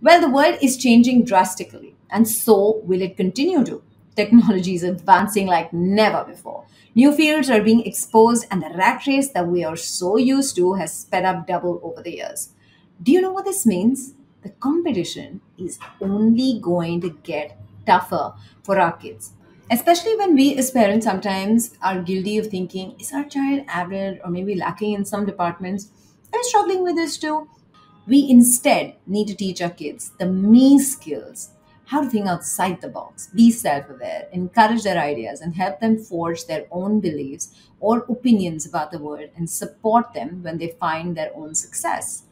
Well, the world is changing drastically, and so will it continue to. Technology is advancing like never before. New fields are being exposed, and the rat race that we are so used to has sped up double over the years. Do you know what this means? The competition is only going to get tougher for our kids, especially when we as parents sometimes are guilty of thinking, is our child average or maybe lacking in some departments? I'm struggling with this too. We instead need to teach our kids the me skills, how to think outside the box, be self-aware, encourage their ideas, and help them forge their own beliefs or opinions about the world, and support them when they find their own success.